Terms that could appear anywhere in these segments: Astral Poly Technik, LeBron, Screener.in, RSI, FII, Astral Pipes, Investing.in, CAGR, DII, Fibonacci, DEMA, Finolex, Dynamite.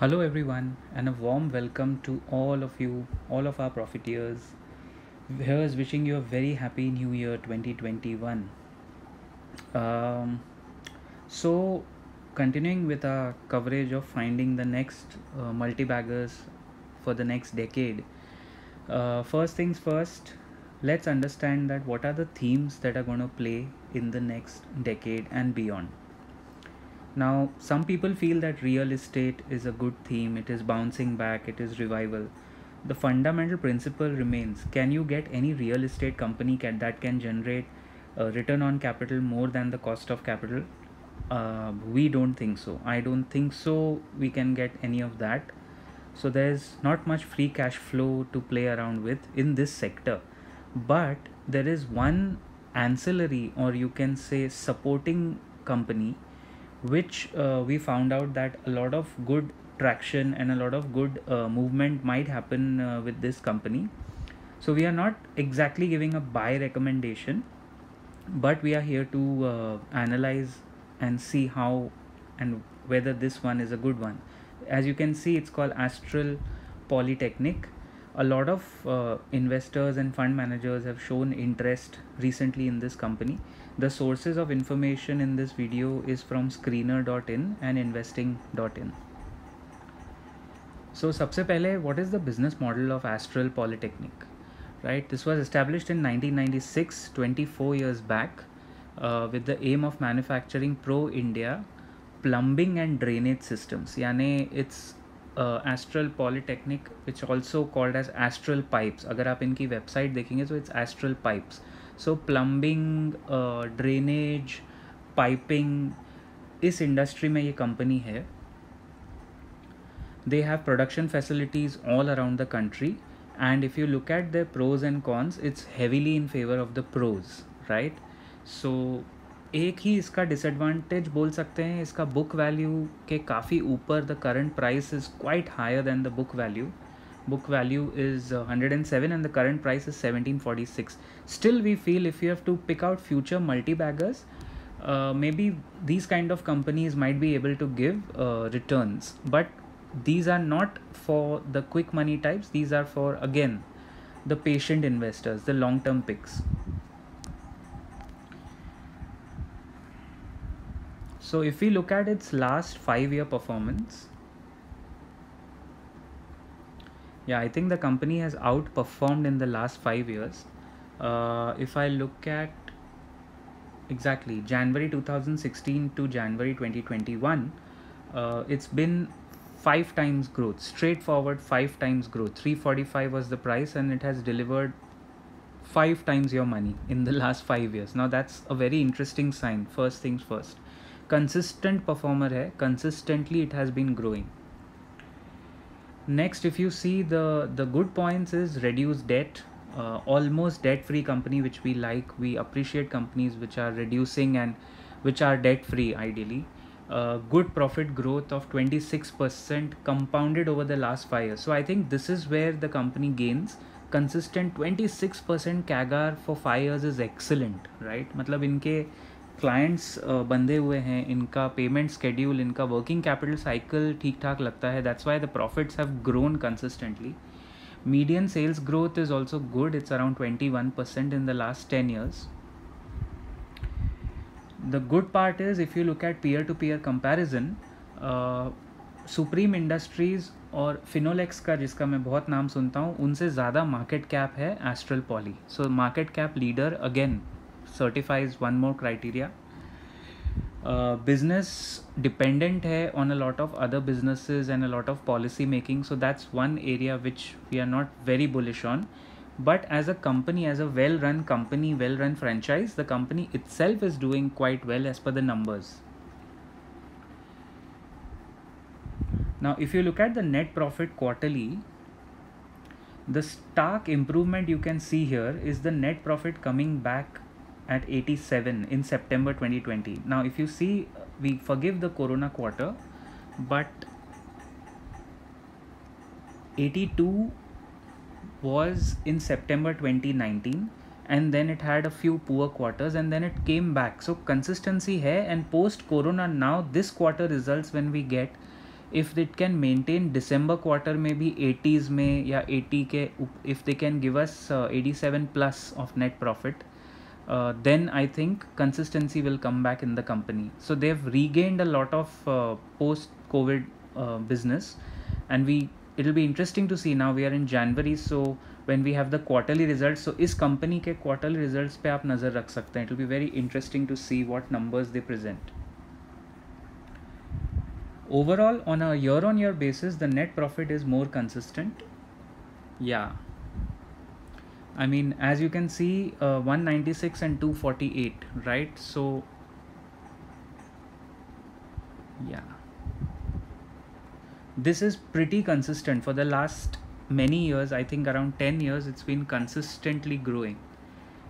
Hello everyone, and a warm welcome to all of you, all of our profiteers. Here's wishing you a very happy new year 2021. So continuing with our coverage of finding the next multi-baggers for the next decade, first things first, let's understand that what are the themes that are going to play in the next decade and beyond. Now, some people feel that real estate is a good theme, it is bouncing back, it is revival. The fundamental principle remains, can you get any real estate company that can generate a return on capital more than the cost of capital? We don't think so. I don't think so we can get any of that. So there's not much free cash flow to play around with in this sector. But there is one ancillary, or you can say supporting company, which we found out that a lot of good traction and a lot of good movement might happen with this company. So we are not exactly giving a buy recommendation, but we are here to analyze and see how and whether this one is a good one. As you can see, it's called Astral Poly Technik. A lot of investors and fund managers have shown interest recently in this company. The sources of information in this video is from Screener.in and Investing.in. So सबसे पहले, what is the business model of Astral Poly Technik? Right, this was established in 1996, 24 years back, with the aim of manufacturing pro-India plumbing and drainage systems. यानी it's Astral Poly Technik, which also called as Astral Pipes. अगर आप इनकी website देखेंगे तो it's Astral Pipes. So plumbing, drainage, piping, इस industry में ये company है. They have production facilities all around the country, and if you look at their pros and cons, it's heavily in favor of the pros, right? So एक ही इसका disadvantage बोल सकते हैं, इसका बुक वैल्यू के काफ़ी ऊपर, the current price is quite higher than the book value. Book value is 107 and the current price is 1746. Still we feel if you have to pick out future multi beggars, maybe these kind of companies might be able to give returns, but these are not for the quick money types. These are for again the patient investors, the long term picks. So if we look at its last 5-year performance, yeah, I think the company has outperformed in the last 5 years. If I look at exactly January 2016 to January 2021, it's been 5 times growth, straightforward 5 times growth. 345 was the price, and it has delivered 5 times your money in the last 5 years. Now that's a very interesting sign. First things first. Consistent performer है, consistently it has been growing. Next, if you see the good points is reduced debt, almost debt-free company, which we like. We appreciate companies which are reducing and which are debt-free ideally. Good profit growth of 26% compounded over the last 5 years. So I think this is where the company gains. Consistent 26% CAGR for 5 years is excellent, right? मतलब इनके clients बंधे हुए हैं, इनका payment schedule, इनका working capital cycle ठीक ठाक लगता है. That's why the profits have grown consistently. Median sales growth is also good, it's around 21% in the last 10 years. The good part is if you look at peer to peer comparison, Supreme Industries और फिनोलेक्स का, जिसका मैं बहुत नाम सुनता हूँ, उनसे ज़्यादा मार्केट कैप है Astral Poly. So market cap leader again certifies one more criteria. Business dependent hai on a lot of other businesses and a lot of policy making, so that's one area which we are not very bullish on. But as a company, as a well-run company, well-run franchise, the company itself is doing quite well as per the numbers. Now, if you look at the net profit quarterly, the stark improvement you can see here is the net profit coming back at 87 in September 2020. Now, if you see, we forgive the Corona quarter, but 82 was in September 2019, and then it had a few poor quarters, and then it came back. So consistency hai, and post Corona now this quarter results when we get if it can maintain December quarter में भी 80s में या 80 के, if they can give us 87+ of net profit, then I think consistency will come back in the company. So they've regained a lot of post-COVID business, and it'll be interesting to see. Now we are in January, so when we have the quarterly results, so इस company के quarterly results पे आप नज़र रख सकते हैं. It'll be very interesting to see what numbers they present. Overall, on a year-on-year basis, the net profit is more consistent. Yeah. I mean, as you can see, 196 and 248, right? So, yeah, this is pretty consistent for the last many years. I think around 10 years, it's been consistently growing.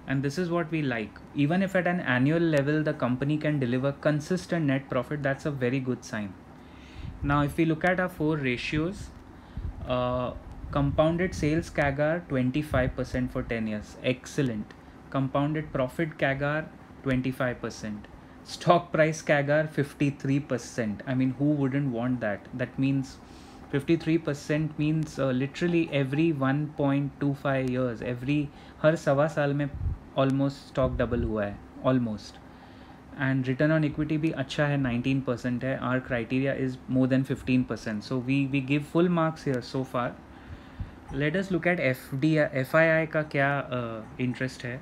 And this is what we like. Even if at an annual level, the company can deliver consistent net profit, that's a very good sign. Now, if we look at our four ratios, compounded sales CAGR 25% for 10 years. Excellent. Compounded profit CAGR 25%. Stock price CAGR 53%. I mean, who wouldn't want that? That means 53% means literally every 1.25 years, every हर सवा साल में almost stock double हुआ है, almost. And return on equity भी अच्छा है, 19% है. Our criteria is more than 15%. So we give full marks here so far. Let us look at FII का क्या interest है.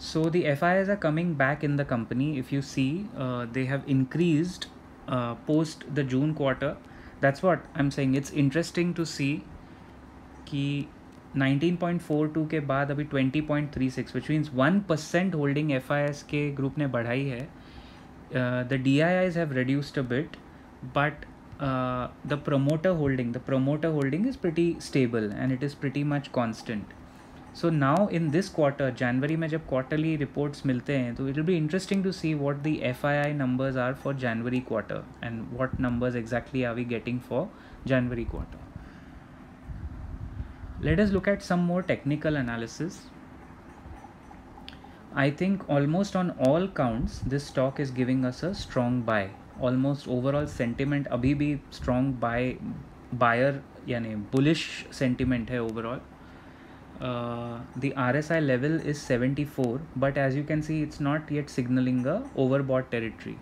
So the FIIs are coming back in the company. If you see, they have increased post the June quarter. That's what I'm saying. It's interesting to see कि 19.42 के बाद अभी 20.36, which means 1% holding FIIs के group ने बढ़ाई है. The DIIs have reduced a bit, but the promoter holding is pretty stable and it is pretty much constant. So now in this quarter, January में जब quarterly reports मिलते हैं, तो it will be interesting to see what the FII numbers are for January quarter and what numbers exactly are we getting for January quarter. Let us look at some more technical analysis. I think almost on all counts, this stock is giving us a strong buy. Almost overall sentiment अभी भी strong buyer यानी bullish sentiment है overall. The RSI level is 74, but as you can see, it's not yet signaling a overbought territory.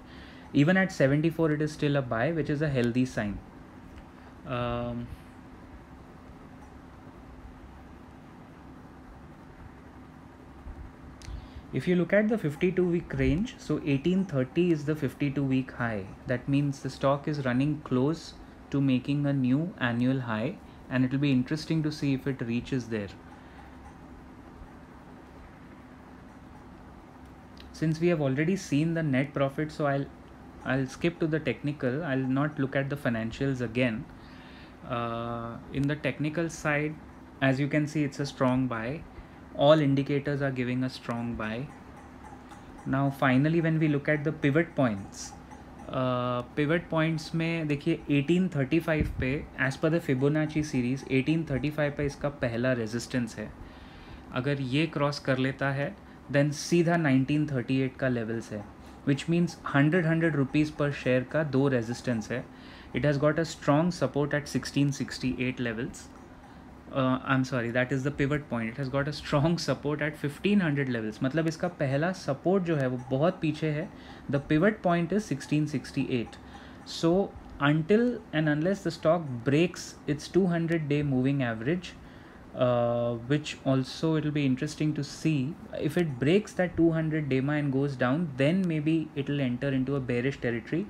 Even at 74, it is still a buy, which is a healthy sign. If you look at the 52-week range, so 1830 is the 52-week high. That means the stock is running close to making a new annual high, and it will be interesting to see if it reaches there. Since we have already seen the net profit, so I'll skip to the technical. I'll not look at the financials again. In the technical side, as you can see, it's a strong buy. All indicators are giving a strong buy. Now finally, when we look at the pivot points, pivot points में देखिए 1835 पे as per the Fibonacci series 1835 पे इसका पहला resistance है. अगर ये cross कर लेता है, then सीधा 1938 का levels है, which means 100 rupees per share का दो resistance है. It has got a strong support at 1668 levels. I'm sorry, that is the pivot point. It has got a strong support at 1500 levels. मतलब इसका पहला support जो है वो बहुत पीछे है. The pivot point is 1668. So until and unless the stock breaks its 200-day moving average, which also it will be interesting to see. If it breaks that 200 DEMA and goes down, then maybe it will enter into a bearish territory.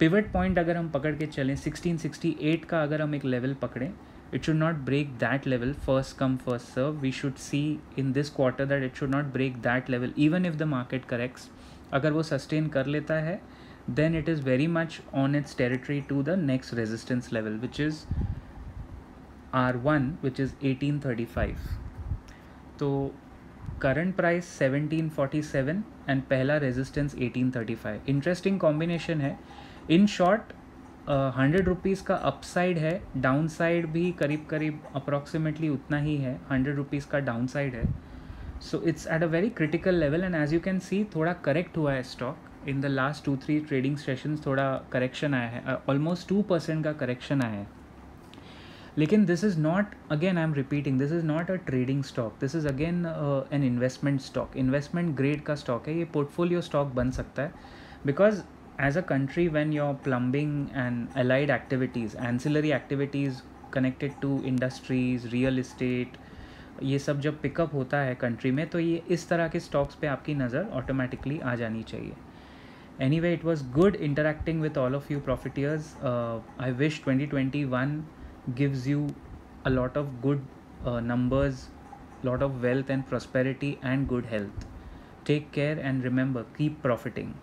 Pivot point अगर हम पकड़ के चलें, 1668 का अगर हम एक level पकड़ें, it should not break that level. First come, first serve. We should see in this quarter that it should not break that level, even if the market corrects. अगर वो sustain कर लेता है, then it is very much on its territory to the next resistance level, which is R1, which is 1835. तो current price 1747 and पहला resistance 1835. Interesting combination है. In short, 100 rupees का upside है, डाउनसाइड भी करीब करीब अप्रॉक्सीमेटली उतना ही है. 100 रुपीज़ का डाउनसाइड है. So it's at a very critical level, and as you can see थोड़ा करेक्ट हुआ है stock. In the last 2-3 trading sessions थोड़ा करेक्शन आया है, ऑलमोस्ट 2% का करेक्शन आया है. लेकिन this is not, again I am repeating, this is not a trading stock, this is again an investment stock, investment grade का स्टॉक है, ये पोर्टफोलियो स्टॉक बन सकता है. Because as a country when your plumbing and allied activities, ancillary activities connected to industries, real estate, ये सब जब pickup होता है कंट्री में, तो ये इस तरह के स्टॉक्स पे आपकी नज़र ऑटोमेटिकली आ जानी चाहिए. Anyway, it was good interacting with all of you प्रॉफिटियर्स. I wish 2021 gives you a lot of good numbers, lot of wealth and prosperity and good health. Take care and remember, keep profiting.